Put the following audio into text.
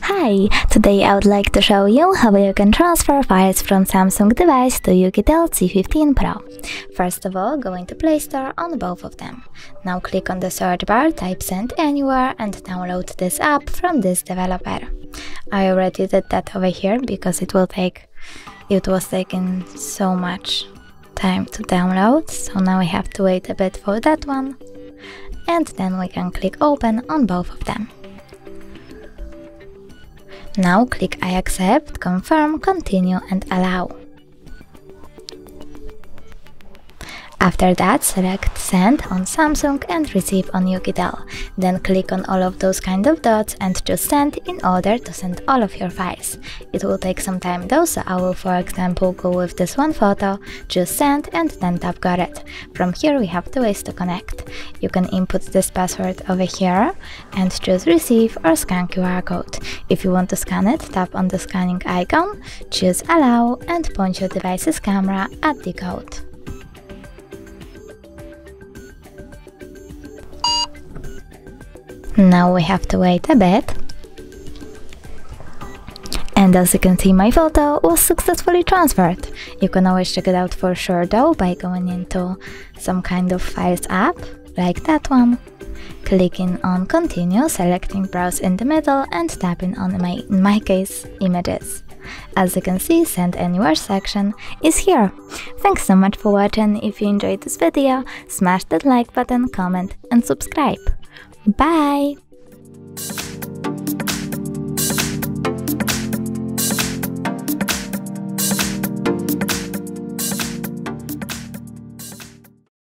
Hi! Today I would like to show you how you can transfer files from Samsung device to Oukitel C15 Pro. First of all, go into Play Store on both of them. Now click on the search bar, type Send Anywhere and download this app from this developer. I already did that over here because it was taking so much time to download, so now we have to wait a bit for that one, and then we can click open on both of them. Now click I accept, confirm, continue and allow. After that, select Send on Samsung and Receive on Oukitel. Then click on all of those kind of dots and choose Send in order to send all of your files. It will take some time though, so I will, for example, go with this one photo, choose Send and then tap Got It. From here we have two ways to connect. You can input this password over here and choose Receive or Scan QR code. If you want to scan it, tap on the scanning icon, choose Allow and point your device's camera at the code. Now we have to wait a bit, and as you can see, my photo was successfully transferred. You can always check it out for sure though by going into some kind of files app like that one, clicking on continue, selecting browse in the middle and tapping on in my case images. As you can see, Send Anywhere section is here. Thanks so much for watching. If you enjoyed this video, smash that like button, comment and subscribe. Bye!